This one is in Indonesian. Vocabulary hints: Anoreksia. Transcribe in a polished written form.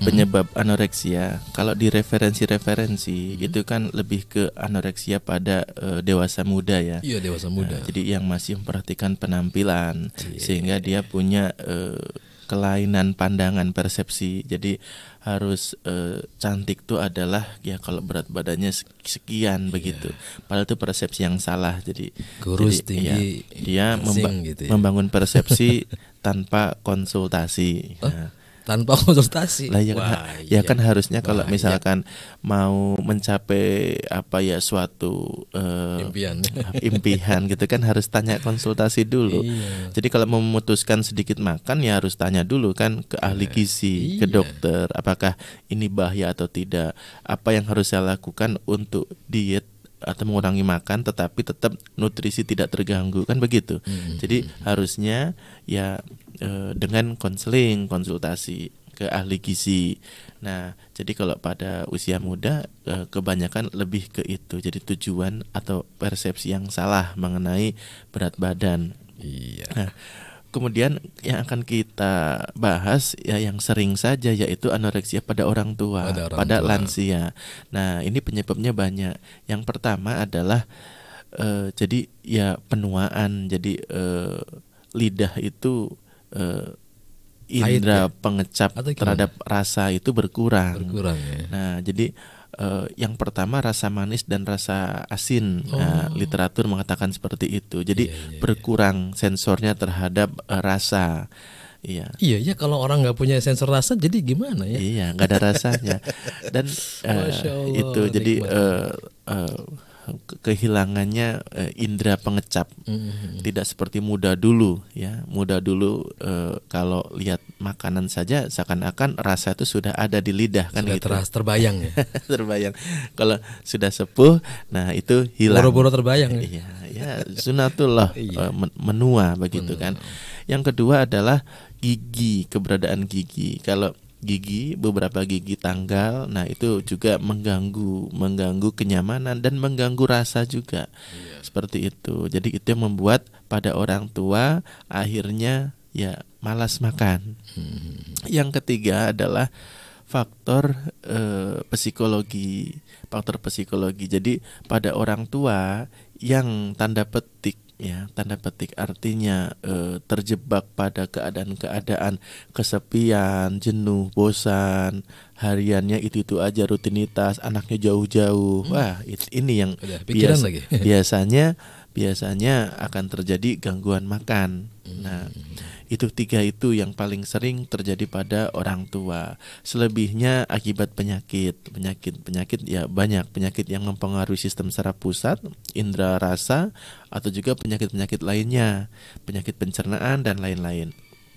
penyebab anoreksia. Kalau di referensi-referensi itu kan lebih ke anoreksia pada dewasa muda ya. Iya, dewasa muda. Jadi yang masih memperhatikan penampilan, sehingga dia punya kelainan pandangan, persepsi. Jadi harus cantik tuh adalah ya kalau berat badannya sekian begitu. Padahal itu persepsi yang salah. Jadi kurus tinggi ya, dia gitu ya, membangun persepsi tanpa konsultasi. Tanpa konsultasi. Lah ya, ya kan harusnya kalau misalkan mau mencapai apa ya suatu impian gitu kan harus tanya konsultasi dulu. Jadi kalau memutuskan sedikit makan ya harus tanya dulu kan ke ahli gizi, ke dokter, apakah ini bahaya atau tidak. Apa yang harus saya lakukan untuk diet atau mengurangi makan tetapi tetap nutrisi tidak terganggu, kan begitu. Jadi harusnya ya dengan konseling, konsultasi ke ahli gizi. Nah, jadi kalau pada usia muda kebanyakan lebih ke itu. Jadi tujuan atau persepsi yang salah mengenai berat badan. Iya. Nah, kemudian yang akan kita bahas ya yang sering saja yaitu anoreksia pada orang tua, pada lansia. Nah, ini penyebabnya banyak. Yang pertama adalah jadi ya penuaan. Jadi lidah itu indera pengecap terhadap rasa itu berkurang ya. Nah, jadi yang pertama rasa manis dan rasa asin. Nah, literatur mengatakan seperti itu. Jadi berkurang sensornya terhadap rasa. Iya, kalau orang nggak punya sensor rasa jadi gimana ya? Iya, nggak ada rasanya. Dan itu jadi kehilangannya indera pengecap. Tidak seperti muda dulu ya. Muda dulu kalau lihat makanan saja seakan-akan rasa itu sudah ada di lidah, kan gitu. Terbayang ya. Terbayang. Kalau sudah sepuh, nah itu hilang. Boro-boro terbayang ya. Ya, sunatullah menua begitu kan. Yang kedua adalah gigi, keberadaan gigi. Kalau gigi, beberapa gigi tanggal, nah itu juga mengganggu kenyamanan dan mengganggu rasa juga. Seperti itu. Jadi itu yang membuat pada orang tua akhirnya ya malas makan. Yang ketiga adalah faktor psikologi. Faktor psikologi. Jadi pada orang tua yang tanda petik ya, tanda petik artinya terjebak pada keadaan-keadaan kesepian, jenuh, bosan, hariannya itu aja, rutinitas, anaknya jauh-jauh. Wah, ini yang biasanya akan terjadi gangguan makan. Nah, itu tiga itu yang paling sering terjadi pada orang tua. Selebihnya akibat penyakit ya banyak, penyakit yang mempengaruhi sistem saraf pusat, indera rasa, atau juga penyakit-penyakit lainnya, penyakit pencernaan dan lain-lain.